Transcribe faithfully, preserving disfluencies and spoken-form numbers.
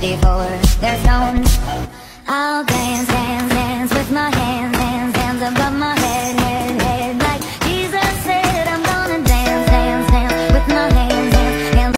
before they're thrown. I'll dance, dance, dance with my hands, hands, hands above my